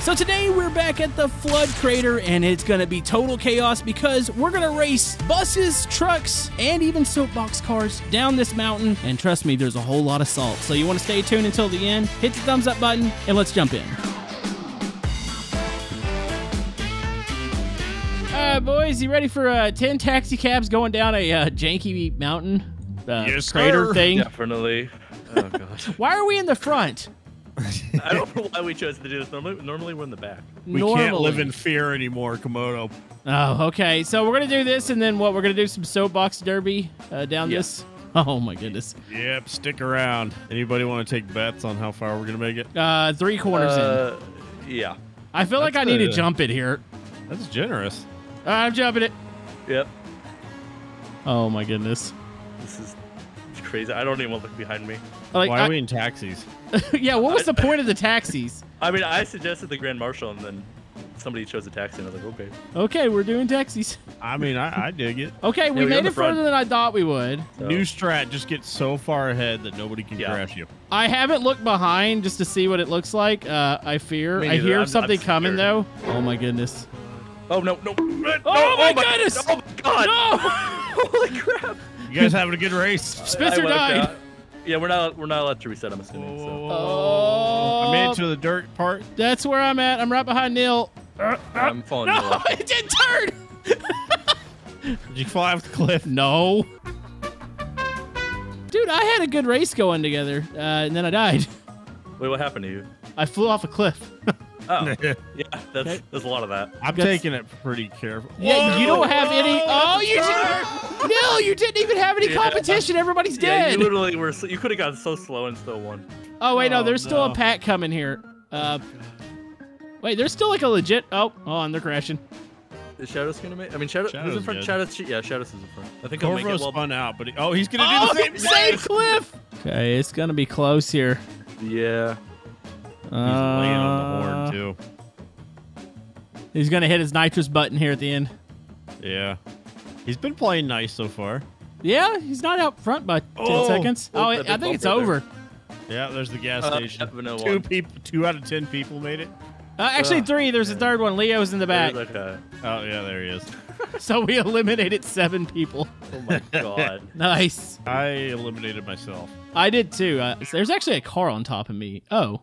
So today we're back at the Flood Crater, and it's gonna be total chaos because we're gonna race buses, trucks, and even soapbox cars down this mountain. And trust me, there's a whole lot of salt. So you wanna stay tuned until the end, hit the thumbs up button, and let's jump in. Alright boys, you ready for 10 taxi cabs going down a janky mountain yes, crater sir. Thing? Definitely. Oh, God. Why are we in the front? I don't know why we chose to do this. Normally we're in the back. We can't live in fear anymore, Camodo. Oh, okay. So we're going to do this, and then what? We're going to do some soapbox derby down this? Oh, my goodness. Yep, stick around. Anybody want to take bets on how far we're going to make it? 3 corners in. Yeah. I feel like I need to jump it here. That's generous. I'm jumping it. Yep. Oh, my goodness. This is crazy. I don't even want to look behind me. Like, why are we in taxis? Yeah, what was the point of the taxis? I mean, I suggested the Grand Marshal, and then somebody chose a taxi, and I was like, okay. Okay, we're doing taxis. I mean, I dig it. Okay, we made it further than I thought we would. So. New strat, just get so far ahead that nobody can crash you. I haven't looked behind just to see what it looks like. I fear. I hear something coming, though. Oh, my goodness. Oh, no, no. Oh, my goodness. Oh, my God. No. Holy crap. You guys having a good race? Spencer died. Yeah, we're not allowed to reset, I'm assuming. So. Oh, I made it to the dirt part. That's where I'm at. I'm right behind Neil. I'm falling. No, it didn't turn. Did you fly off the cliff? No. Dude, I had a good race going together, and then I died. Wait, what happened to you? I flew off a cliff. Oh, yeah, there's a lot of that. I'm taking it pretty careful. Yeah, you don't have any. Oh, you didn't. No, you didn't even have any competition. Everybody's dead. You literally were. You could have gotten so slow and still won. Oh wait, no, there's still a pack coming here. Wait, there's still like a legit. Oh, and they're crashing. Is Shadows gonna make? I mean, Shadows is in front. Shadows is in front. I think Corvo spun out, but he's gonna do the same cliff. Okay, it's gonna be close here. Yeah. He's laying on the horn, too. He's going to hit his nitrous button here at the end. Yeah. He's been playing nice so far. Yeah, he's not out front by 10 seconds. Oh, I think it's over. Yeah, there's the gas station. Two out of 10 people made it. Actually, 3. There's a third one. Leo's in the back. Like oh, yeah, there he is. So we eliminated 7 people. Oh, my God. Nice. I eliminated myself. I did, too. There's actually a car on top of me. Oh.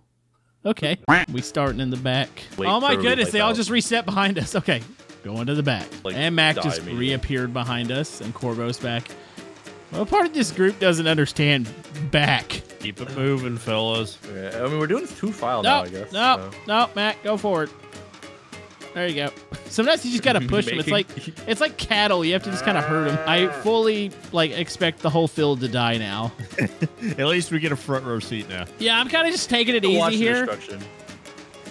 Okay, we starting in the back. Wait, oh my goodness, they all just reset behind us. Okay, going to the back. Like, and Mac just reappeared behind us, and Corvo's back. Well, part of this group doesn't understand back. Keep it moving, fellas. Yeah, I mean, we're doing this 2-file now, I guess. No, Mac, go forward. There you go. Sometimes you just gotta push them. It's like cattle. You have to just kind of herd them. I fully expect the whole field to die now. At least we get a front row seat now. Yeah, I'm kind of just taking it easy here.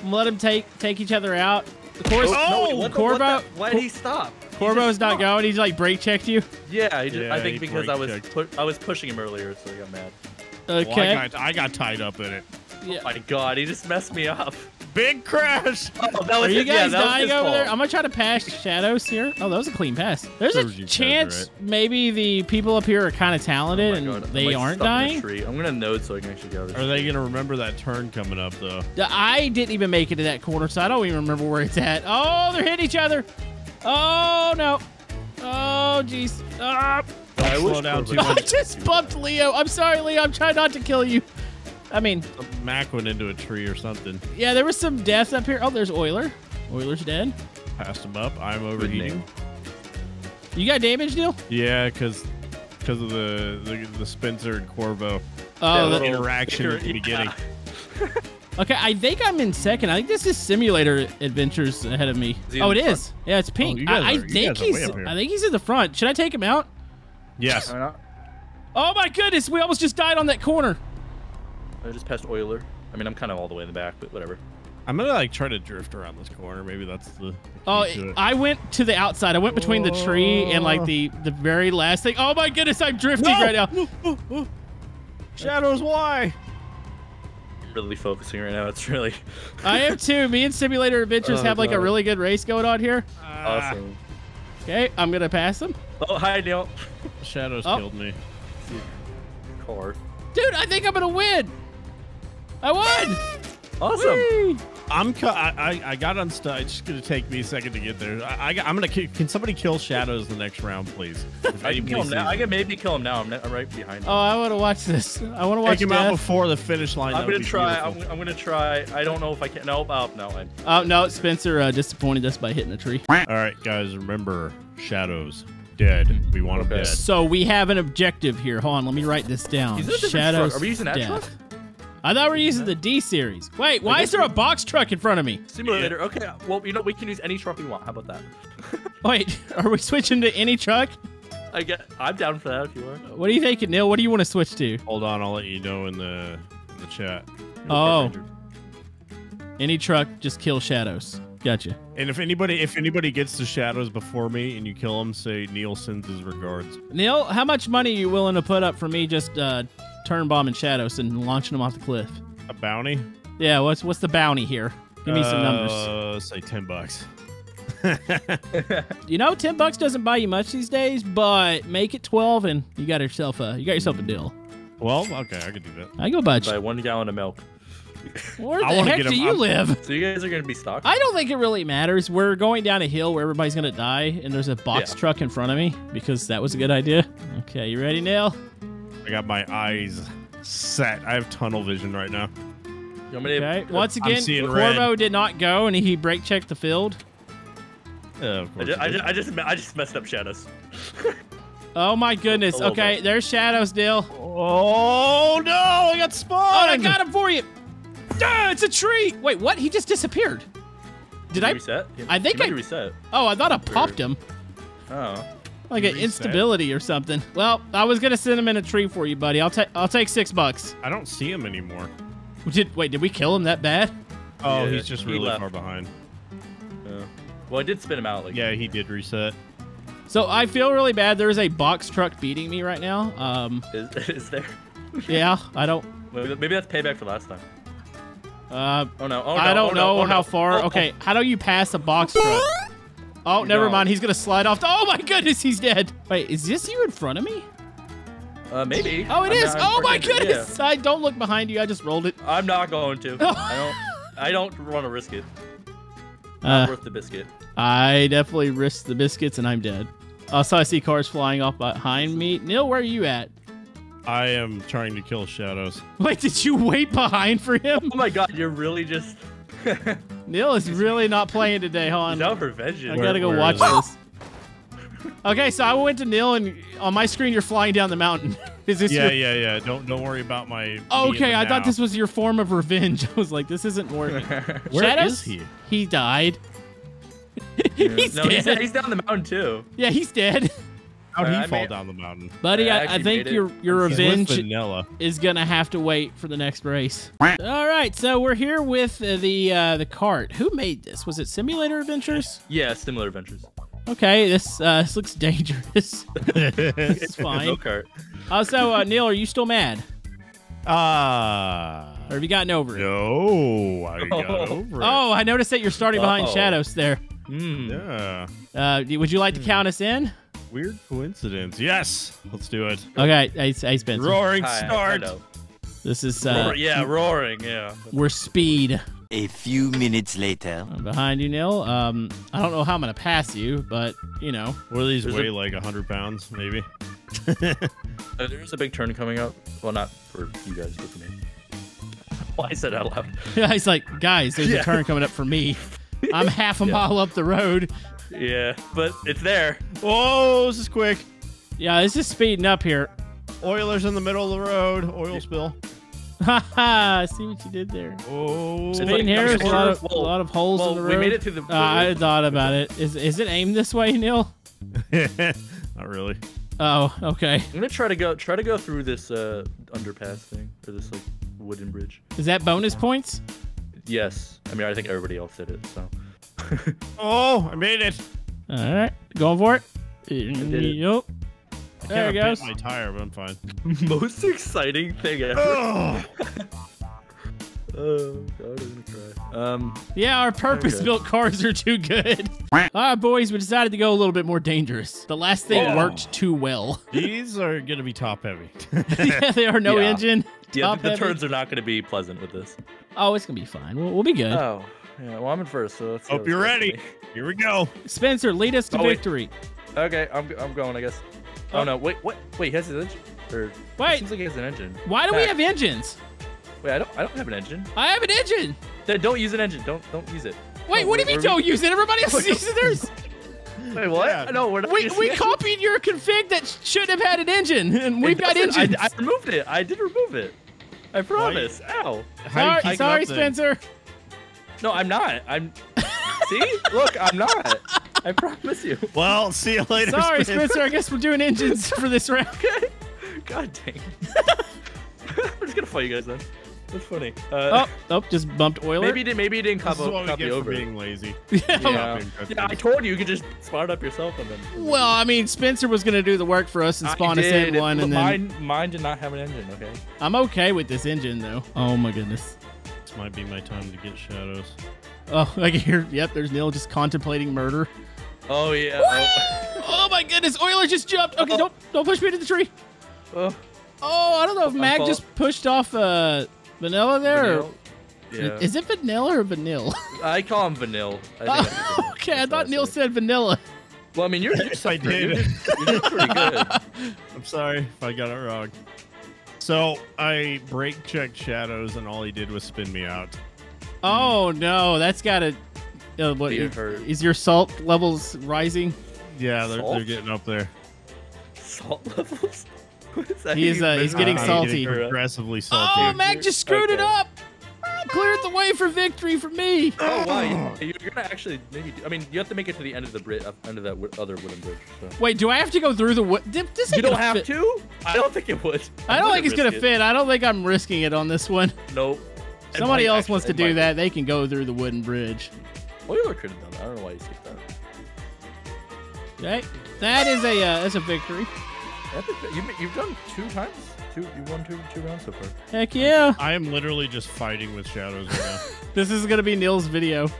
Let them take each other out. Of course, Corvo. Why did he stop? Corvo's not going. He's like brake checked you. Yeah, I think because I was pushing him earlier, so he got mad. Okay. Well, I got tied up in it. Yeah. Oh my God, he just messed me up. Big crash! Oh, that was Are you guys dying over there? I'm gonna try to pass Shadows here. Oh, that was a clean pass. There's a chance maybe the people up here are kind of talented and they aren't dying. I'm gonna node so I can actually go. Are they gonna remember that turn coming up though? I didn't even make it to that corner, so I don't even remember where it's at. Oh, they're hitting each other. Oh no. Oh jeez. I just bumped Leo. I'm sorry, Leo. I'm trying not to kill you. I mean, Mac went into a tree or something. Yeah, there was some deaths up here. Oh, there's Euler. Euler's dead. Passed him up. I'm overheating. You got damage, Neil? Yeah, because of the Spencer and Corvo interaction at the beginning. Okay, I think I'm in second. I think this is Simulator Adventures ahead of me. Oh, it is. Yeah, it's pink. I think he's in the front. Should I take him out? Yes. Oh my goodness, we almost just died on that corner. I just passed Euler. I mean, I'm kind of all the way in the back, but whatever. I'm gonna try to drift around this corner. Maybe that's the. I went to the outside. I went between the tree and the very last thing. Oh my goodness, I'm drifting right now. Ooh. Shadows, why? I'm really focusing right now. It's really. I am too. Me and Simulator Adventures have a really good race going on here. Awesome. Okay, I'm gonna pass him. Oh hi, Neil. Shadows killed me. Dude, I think I'm gonna win. I won! Awesome. Whee! I got unstuck. It's just gonna take me a second to get there. I'm gonna. Can somebody kill Shadows the next round, please? I can kill him now. I can maybe kill him now. I'm right behind him. Oh, I want to watch this. I want to watch. Take him out before the finish line. I'm gonna try. I'm gonna try. I don't know if I can. Nope. Oh, no. Oh no. Spencer disappointed us by hitting a tree. All right, guys. Remember, Shadows dead. We want him dead. So we have an objective here. Hold on. Let me write this down. Is this Shadows? Are we using that truck? I thought we were using the D series. Wait, why is there a box truck in front of me? Simulator. Okay. Well, you know, we can use any truck we want. How about that? Wait, are we switching to any truck? I'm down for that if you are. What are you thinking, Neil? What do you want to switch to? Hold on, I'll let you know in the chat. Oh. Any truck, just kill Shadows. Gotcha. And if anybody gets to Shadows before me and you kill him, say Neil sends his regards. Neil, how much money are you willing to put up for me just turn bombing Shadows and launching them off the cliff? A bounty? Yeah, what's the bounty here? Give me some numbers. Say $10. You know, $10 doesn't buy you much these days, but make it 12 and you got yourself a deal. Well, okay, I could do that. I go buy 1 gallon of milk. Where the heck do you live? So you guys are going to be stuck? I don't think it really matters. We're going down a hill where everybody's going to die, and there's a box truck in front of me because that was a good idea. Okay, you ready, Neil? I got my eyes set. I have tunnel vision right now. Okay. Once again, Corvo did not go, and he brake-checked the field. I just messed up Shadows. Oh, my goodness. Okay, there's Shadows, Neil. Oh, no. I got spawned. Oh, I got him for you. Ah, it's a tree. Wait, what? He just disappeared. Did I reset? I think I reset. Oh, I thought I popped him. Oh. Like an instability or something. Well, I was gonna send him in a tree for you, buddy. I'll take $6. I don't see him anymore. Wait, did we kill him that bad? Oh, yeah, he's just really far behind. Yeah. Well, I did spin him out. Yeah, he did reset. So I feel really bad. There is a box truck beating me right now. Is there? Yeah, I don't. Maybe that's payback for last time. I don't know how far. Okay, how do you pass a box truck? Oh, never mind. He's going to slide off. Oh, my goodness. He's dead. Wait, is this you in front of me? Maybe. Oh, it is. Oh, my goodness. I don't look behind you. I just rolled it. I'm not going to. I don't want to risk it. Not worth the biscuit. I definitely risked the biscuits, and I'm dead. So I see cars flying off behind me. Neil, where are you at? I am trying to kill Shadows. Wait, did you wait behind for him? Oh, my God. You're really just... Neil is really not playing today, huh? He's out for vengeance. I gotta go watch this. Okay, so I went to Neil, and on my screen, you're flying down the mountain. Is this? Yeah. Don't worry about my. Okay, I thought this was your form of revenge. I was like, this isn't working. Where Shadows? Is he? He died. Yeah. He's dead. He's down the mountain too. Yeah, he's dead. How'd he fall down the mountain, buddy? I think your revenge is gonna have to wait for the next race. All right, so we're here with the cart. Who made this? Was it Simulator Adventures? Yeah, Simulator Adventures. Okay, this looks dangerous. It's fine. No cart. Also, Neil, are you still mad? Or have you gotten over it? No, I got over it. Oh, I noticed that you're starting behind Shadows there. Yeah. Would you like to count us in? Weird coincidence. Yes, let's do it. Okay, hey Spencer. Roaring start. This is roaring. Yeah, we're speed. A few minutes later, I'm behind you, Neil. I don't know how I'm gonna pass you, but you know, what do these weigh? Like 100 pounds, maybe. There's a big turn coming up. Well, not for you guys, but for me. Well, I said out loud. Yeah, he's like, guys, there's a turn coming up for me. I'm half a mile up the road. Yeah, but it's there. Whoa, this is quick. Yeah, this is speeding up here. Euler's in the middle of the road. Oil spill. Haha, see what you did there. Oh, speeding here is a lot of holes in the road. We made it to the... I thought about it. Is it aimed this way, Neil? Not really. Oh, okay. I'm gonna try to go through this underpass thing, or this like wooden bridge. Is that bonus points? Yes. I mean, I think everybody else did it, so... Oh, I made it. All right, going for it. Yep. There it goes. I bit my tire, but I'm fine. Most exciting thing ever. Oh, God, I'm gonna cry. Yeah, our purpose-built cars are too good. All right, boys, we decided to go a little bit more dangerous. The last thing worked too well. These are going to be top-heavy. Yeah, they are. No engine. Yeah, the turns are not going to be pleasant with this. Oh, it's going to be fine. We'll be good. Oh, yeah. Well, I'm in first, so let's hope you're ready. Here we go. Spencer, lead us to victory. Wait. Okay, I'm going, I guess. Oh, no. Wait, what? Wait, he has his engine? Or, wait. Seems like he has an engine. Why do we have engines? Wait, I don't have an engine. I have an engine. Then don't use an engine. Don't use it. Wait, what do you mean don't use it? Everybody else uses theirs. Wait, what? Yeah. No, we're not. We copied your config that shouldn't have had an engine, and we've got engines. I removed it. I did remove it. I promise. Why? Ow. Sorry, Spencer. No, I'm not. See? Look, I'm not. I promise you. Well, see you later. Sorry, Spencer. I guess we're doing engines for this round. Okay. God dang. I'm just gonna fight you guys then. That's funny. Just bumped Euler. Maybe he didn't copy over. Being lazy. Yeah, I told you could just spawn it up yourself and then. Well, I mean, Spencer was gonna do the work for us and spawn us in one, and then mine did not have an engine. Okay. I'm okay with this engine though. Oh my goodness. This might be my time to get shadows. Oh, I can hear. Yep, there's Neil just contemplating murder. Oh yeah. Oh my goodness, Euler just jumped. Okay, don't push me into the tree. Oh, I don't know if Mac just pushed off Vanilla there. Vanille? Yeah. Is it Vanilla or Vanille? I call him Vanille. Okay, I thought Neil said Vanilla. Well, I mean, you're pretty good. I'm sorry if I got it wrong. So I brake checked Shadows, and all he did was spin me out. Oh no, that's gotta. What is your salt levels rising? Yeah, they're getting up there. Salt levels. He's getting salty. He's getting aggressively salty. Oh, Mac just screwed it up. Cleared the way for victory for me. Oh, wow. You're gonna actually. Maybe, I mean, you have to make it to the end of the bridge, end of that other wooden bridge. So. Wait, do I have to go through the wood? You don't have to. I don't think it would. I don't think it's gonna fit. I don't think I'm risking it on this one. Nope. Somebody else wants to do that. They can go through the wooden bridge. Euler could have done that. I don't know why he skipped that. Okay, that is a victory. You've done two times. You won two rounds so far. Heck yeah! I am literally just fighting with Shadows right now. This is gonna be Neil's video,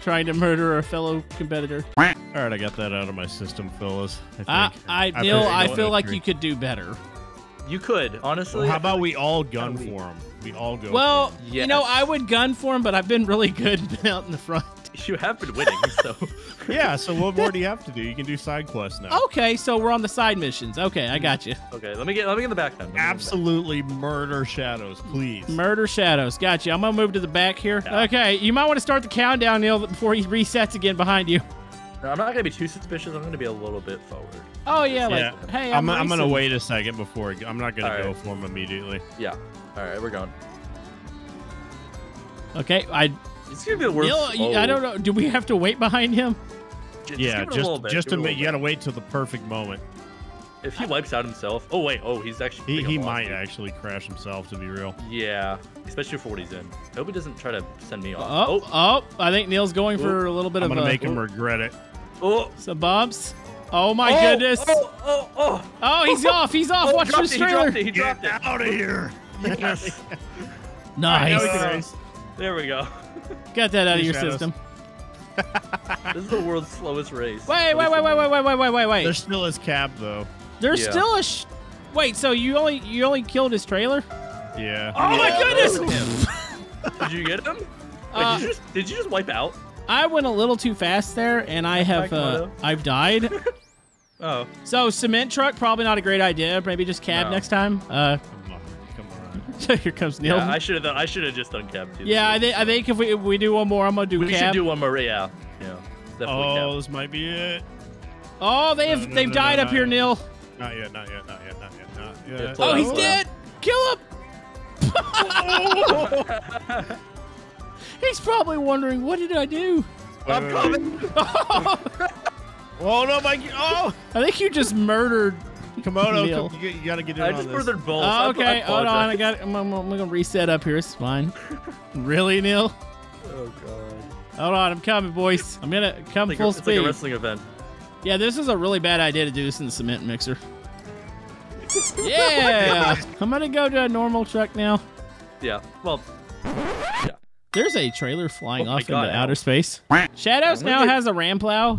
trying to murder a fellow competitor. All right, I got that out of my system, fellas. Neil, I feel like you could do better. You could, honestly. Well, how about we all gun for him? We all go. Well, you know, I would gun for him, but I've been really good out in the front. You have been winning, so. Yeah, so what more do you have to do? You can do side quests now. Okay, so we're on the side missions. Okay, I got you. Okay, let me get in the back then. Absolutely murder Shadows, please. Murder Shadows, got you. I'm gonna move to the back here. Yeah. Okay, you might want to start the countdown, Neil, before he resets again behind you. No, I'm not gonna be too suspicious. I'm gonna be a little bit forward. Oh yeah, hey, I'm gonna wait a second before. I'm not gonna go for him immediately. Yeah. All right, we're going. Okay, it's gonna be the worst. Neil, I don't know. Do we have to wait behind him? Yeah, just a minute. You gotta wait till the perfect moment. If he wipes out himself, he's actually he might actually crash himself, to be real. Yeah, especially for what he's in. I hope he doesn't try to send me off. I think Neil's going for a little bit of. I'm gonna make him regret it. Oh, some bumps. Oh my goodness. Oh, he's off. He's off. Watch this trailer. He dropped it. Get out of here. Yes. Nice. There we go. Got that out of your system. This is the world's slowest race. Wait. There's still his cab though. There's still a. Wait, so you only killed his trailer? Yeah. Oh my goodness! Did you get him? Wait, did you just wipe out? I went a little too fast there, and I have I've died. Oh. So cement truck probably not a great idea. Maybe just cab next time. Here comes Neil. Yeah, I should have just done cab too. Yeah, I think if we do one more, I'm gonna do cab. We should do one more, yeah. Cab. This might be it. Oh, they've died up here, Neil. Not yet. Oh, he's dead. Kill him. Oh. He's probably wondering, what did I do? I'm coming. Oh no, my! Oh, I think you just murdered. Camodo, you gotta get in on this. I just furthered both. Oh, okay, hold on. I got it. I'm gonna reset up here. It's fine. Really, Neil? Oh god. Hold on, I'm coming, boys. I'm gonna come full speed. It's like a wrestling event. Yeah, this is a really bad idea to do this in the cement mixer. Yeah. I'm gonna go to a normal truck now. Yeah. Well. Yeah. There's a trailer flying off into outer space. Shadows now has a ram plow.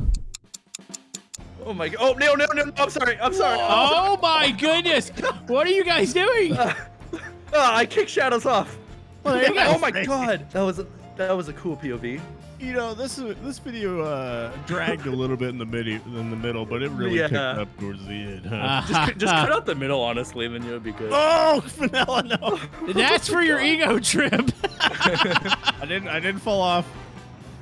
Oh my god. Oh, no, no, no, no. I'm sorry. I'm sorry. Oh my goodness. What are you guys doing? I kicked Shadows off. Well, there you go. Oh my god. That was a cool POV. You know, this video dragged a little bit in the middle, but it really picked up towards the end. Huh? Just cut out the middle, honestly, and then you'll be good. Oh, Vanilla, no! That's for your ego trip. I didn't fall off.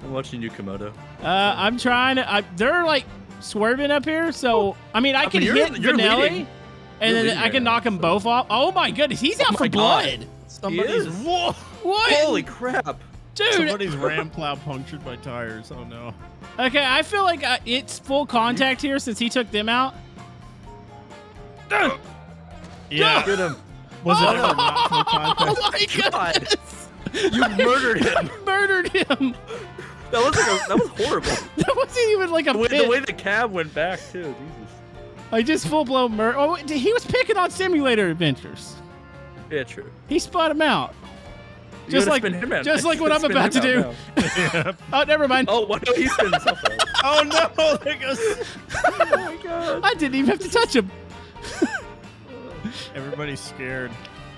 I'm watching you, Camodo. I'm trying to. They're like swerving up here, so I mean, I can hit Vanilli, and then I can knock them both off. Oh my goodness, he's out for blood. Somebody's. Whoa! What? Holy crap! Dude. Somebody's ram plow punctured my tires. Oh no. Okay, I feel like it's full contact here since he took them out. Yeah. Get him. Was it ever not full contact? Oh my god! You murdered him. Murdered him. That was horrible. That wasn't even like a the way the cab went back too. Jesus. I just full blown murder. Oh, he was picking on Simulator Adventures. Yeah, true. He spot him out. Just like what I'm about to do. Yeah. Oh, never mind. Oh, what? He spins himself out. Oh no! There goes. Oh my god! I didn't even have to touch him. Everybody's scared.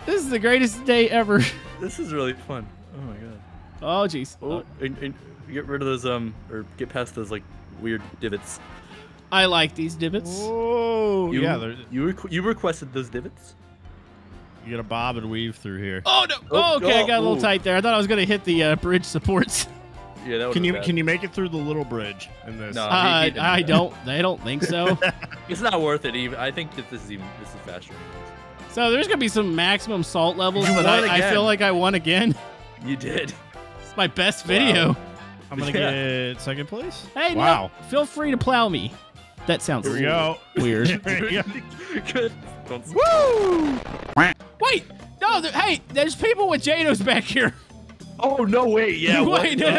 This is the greatest day ever. This is really fun. Oh my god. Oh jeez. Oh, and get rid of those or get past those like weird divots. I like these divots. Oh yeah. You requested those divots. You gotta bob and weave through here. Oh no! Oh, okay, I got a little tight there. I thought I was gonna hit the bridge supports. Yeah, that was bad. Can you make it through the little bridge in this? No, I don't. I don't think so. It's not worth it. Even I think that this is faster. So there's gonna be some maximum salt levels, but I feel like I won again. You did. It's my best video. Wow. I'm gonna get second place. Hey, wow! No, feel free to plow me. That sounds here we go. Weird. Here we go. Good. Woo! Wait! No! Hey, there's people with Jados back here. Oh no! Wait! Yeah. Wait! No!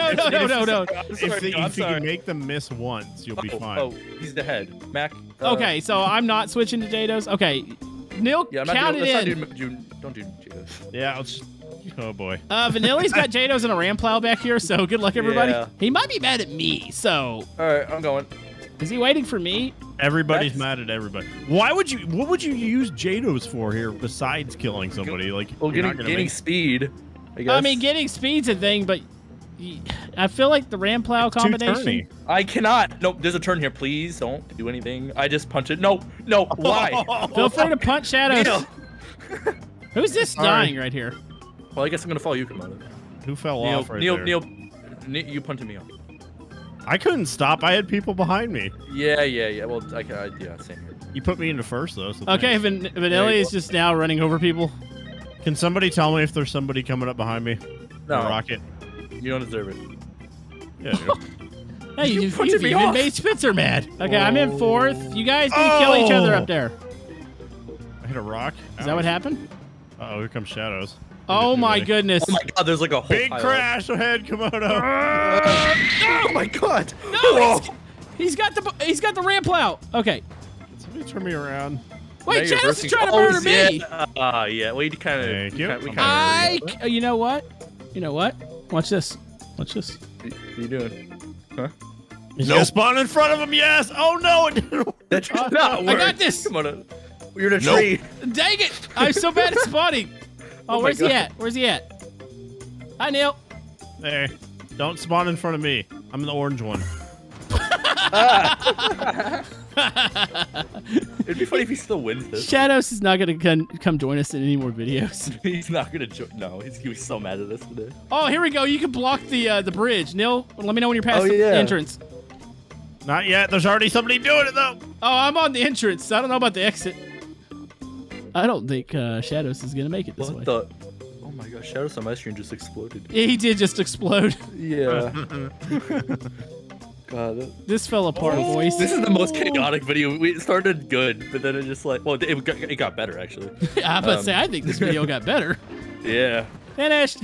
If you can make them miss once, you'll be fine. Oh, he's the head. Mac. Okay, so I'm not switching to Jados. Okay, Neil, count it in. Don't do Jados. Yeah. Oh boy. Vanilli's got Jados and a ram plow back here, so good luck, everybody. Yeah. He might be mad at me, so. All right, I'm going. Is he waiting for me? Everybody's mad at everybody. Why would you? What would you use Jados for here besides killing somebody? Like, well, getting speed. I guess. I mean, getting speed's a thing, but I feel like the ram plow combination. I cannot. Nope. There's a turn here. Please don't do anything. I just punch it. No. Why? Feel free to punch Shadows. Who's this dying right here? Well, I guess I'm gonna follow you, Camodo. Who fell off right there? Neil, you punted me off. I couldn't stop. I had people behind me. Yeah. Well, same here. You put me into first, though. So okay, Vanilli is just now running over people. Can somebody tell me if there's somebody coming up behind me? No. Rocket. You don't deserve it. Yeah. Hey, you me even off. Made Spencer mad. Okay, I'm in fourth. You guys need to kill each other up there. I hit a rock. Is that what happened? Uh-oh, here comes Shadows. Oh my goodness! Oh my god! There's like a whole big crash ahead, Camodo. Oh my god! No, he's got the ram plow. Okay. Somebody turn me around. Wait, Shadows is trying to murder me. Yeah. We kind of. You know what? Watch this. What are you doing? Huh? No spawn in front of him. Yes. Oh no! It didn't work. That did not work. I got this. Camodo, you're in a tree. Dang it! I'm so bad at spawning. Oh, where's he at? Hi, Neil. There. Don't spawn in front of me. I'm the orange one. It'd be funny if he still wins this. Shadows is not going to come join us in any more videos. He's not going to join. No, he's going to be so mad at us today. Oh, here we go. You can block the bridge. Neil, let me know when you're past the entrance. Not yet. There's already somebody doing it, though. Oh, I'm on the entrance. I don't know about the exit. I don't think Shadows is going to make it this way. Oh my gosh, Shadows on my screen just exploded. Yeah, he did just explode. Yeah. God, this fell apart, boys. This is the most chaotic video. It started good, but then it just like... Well, it got better, actually. I was about to say, I think this video got better. Yeah. Finished.